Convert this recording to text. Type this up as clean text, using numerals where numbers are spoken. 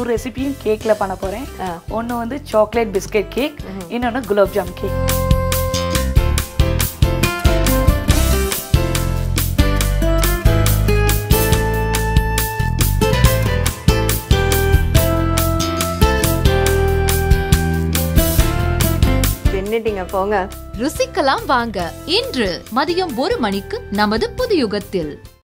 two recipes cake la panna poren one is chocolate biscuit cake innonu gulab jam cake என்னடிங்க போங்க ருசிக்கலாம் வாங்க இன்று மதியம் 1 மணிக்கு நமது புதியுகத்தில்